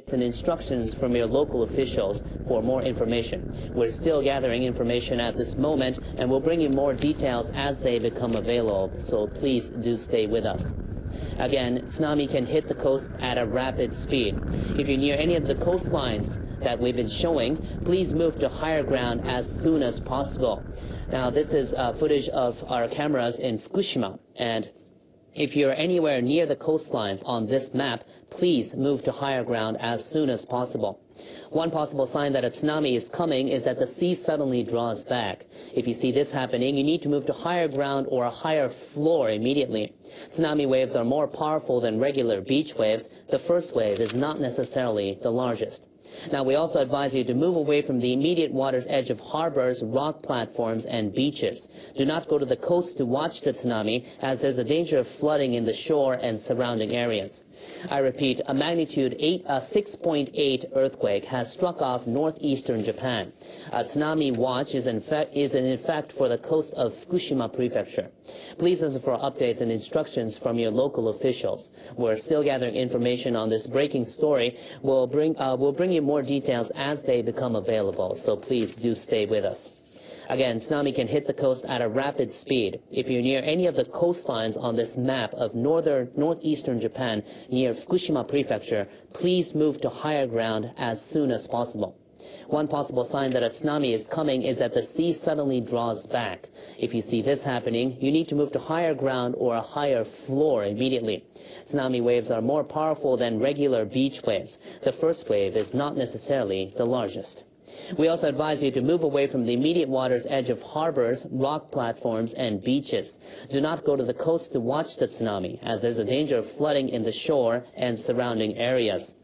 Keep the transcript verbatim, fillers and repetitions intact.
It's an instructions from your local officials for more information. We're still gathering information at this moment, and we'll bring you more details as they become available, so please do stay with us. Again, tsunami can hit the coast at a rapid speed. If you're near any of the coastlines that we've been showing, please move to higher ground as soon as possible. Now, this is uh, footage of our cameras in Fukushima, and if you're anywhere near the coastlines on this map, please move to higher ground as soon as possible. One possible sign that a tsunami is coming is that the sea suddenly draws back. If you see this happening, you need to move to higher ground or a higher floor immediately. Tsunami waves are more powerful than regular beach waves. The first wave is not necessarily the largest. Now, we also advise you to move away from the immediate water's edge of harbors, rock platforms, and beaches. Do not go to the coast to watch the tsunami, as there's a danger of flooding in the shore and surrounding areas. I repeat, a magnitude six point eight earthquake has struck off northeastern Japan. A tsunami watch is in, fact, is in effect for the coast of Fukushima Prefecture. Please listen for updates and instructions from your local officials. We're still gathering information on this breaking story. We'll bring, uh, we'll bring you more details as they become available, so please do stay with us. Again, tsunami can hit the coast at a rapid speed. If you're near any of the coastlines on this map of northern, northeastern Japan near Fukushima Prefecture, please move to higher ground as soon as possible. One possible sign that a tsunami is coming is that the sea suddenly draws back. If you see this happening, you need to move to higher ground or a higher floor immediately. Tsunami waves are more powerful than regular beach waves. The first wave is not necessarily the largest. We also advise you to move away from the immediate water's edge of harbors, rock platforms, and beaches. Do not go to the coast to watch the tsunami, as there's a danger of flooding in the shore and surrounding areas.